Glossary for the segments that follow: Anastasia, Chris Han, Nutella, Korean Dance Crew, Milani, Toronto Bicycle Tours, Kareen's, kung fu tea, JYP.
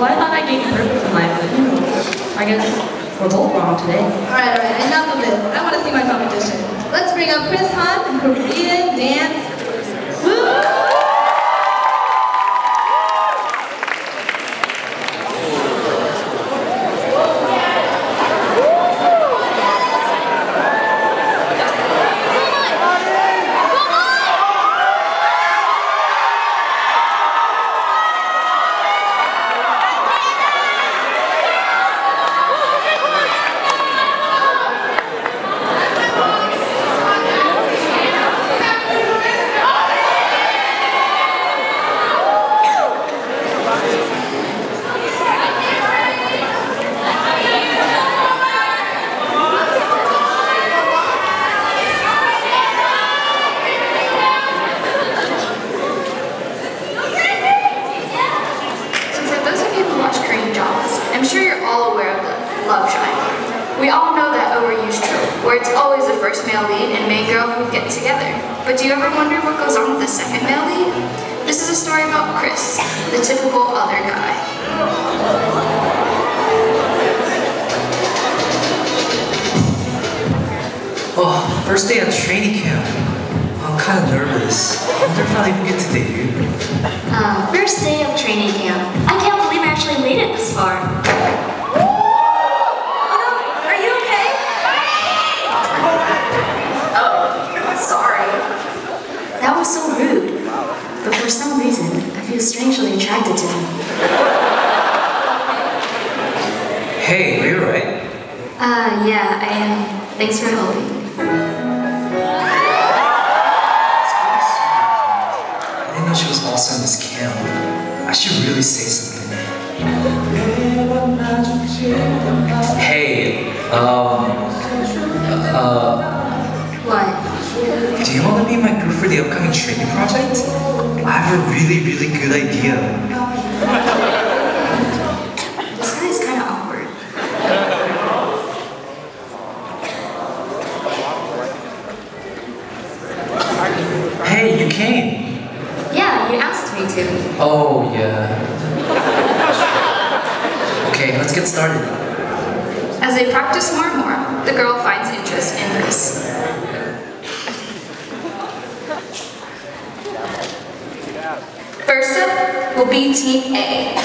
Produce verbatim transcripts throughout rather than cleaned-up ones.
Well, I thought I gave you purpose in life, but you know, I guess we're both wrong today. Alright, alright, enough of this. I want to see my competition. Let's bring up Chris Han from Korean Dance Crew. First day on training camp. I'm kind of nervous. I wonder if I'll even get to debut. Uh, first day of training camp. I can't believe I actually made it this far. Oh, are you okay? Oh, sorry. That was so rude. But for some reason, I feel strangely attracted to him. Hey, are you alright? Uh, yeah, I am. Um, thanks for helping. She was also in this camp. I should really say something. Hey, um, uh, what? Do you want to be my group for the upcoming training project? I have a really, really good idea. This guy is kind of awkward. Hey, you came. You asked me to. Oh, yeah. Okay, let's get started. As they practice more and more, the girl finds interest in this. First up will be Team A.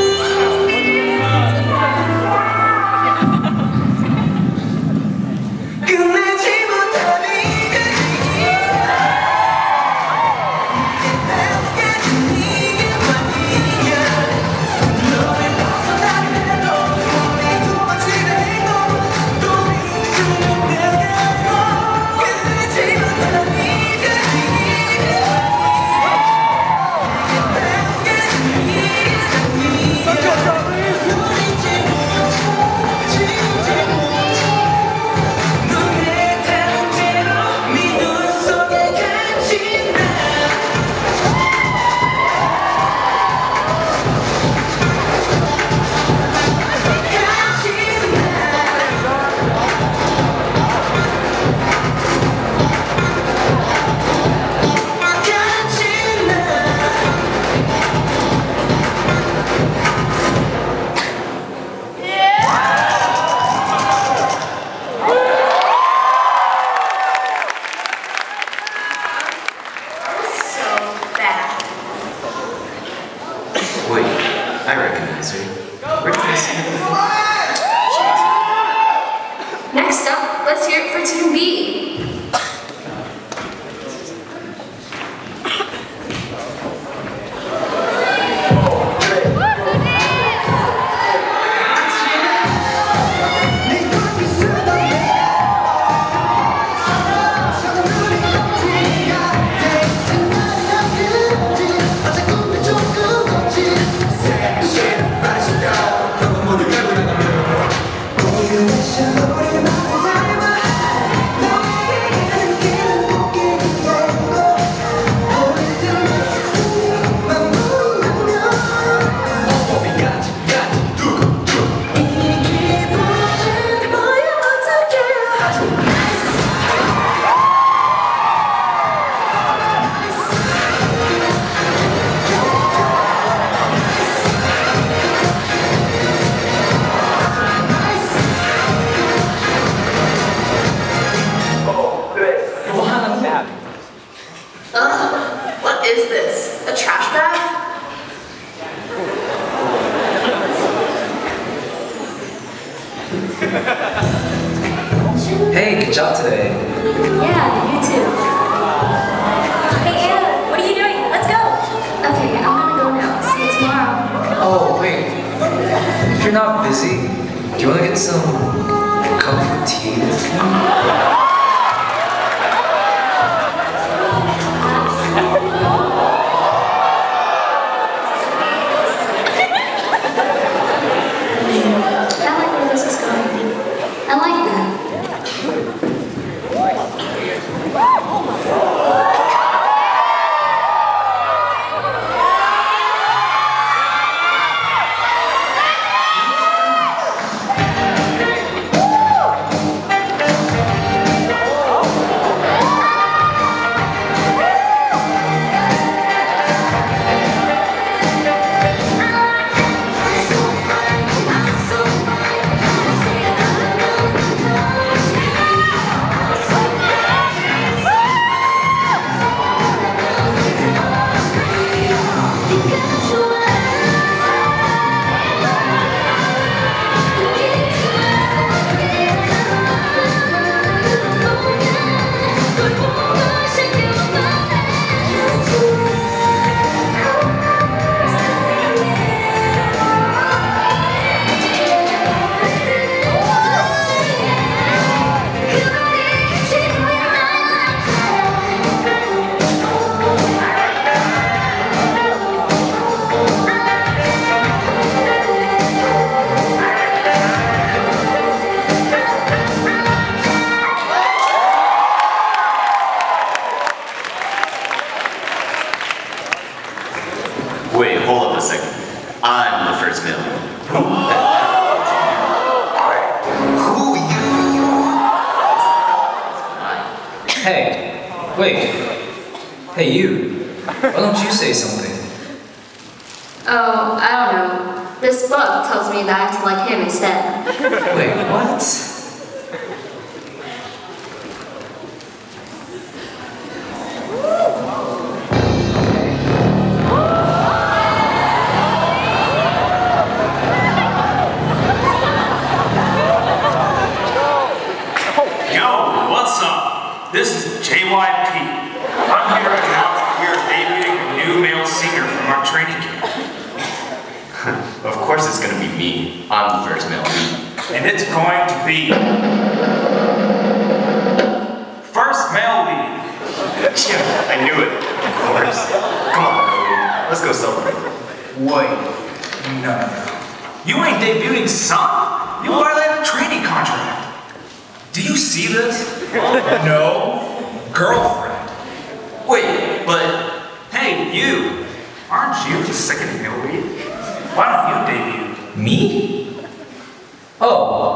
What do you wish? job today. Yeah, you too. Hey, Anna, what are you doing? Let's go. Okay, I'm gonna go now. See you tomorrow. Oh, wait. If you're not busy, do you want to get some kung fu tea? Wait, hold up a second. I'm the first villain. Who? Who you? Hey, wait. Hey, you. Why don't you say something? Oh, I don't know. This book tells me that I act like him instead. Wait, what? This is J Y P. I'm here right now. We're debuting a new male singer from our training camp. Of course it's going to be me. I'm the first male lead. And it's going to be... First male lead. Yeah, I knew it. Of course. Come on, let's go celebrate. Wait. No, no, no. You ain't debuting some. You are that training contract. Do you see this? No. Girlfriend. Wait, but hey, you. Aren't you the second male lead? Why don't you debut? Me? Oh.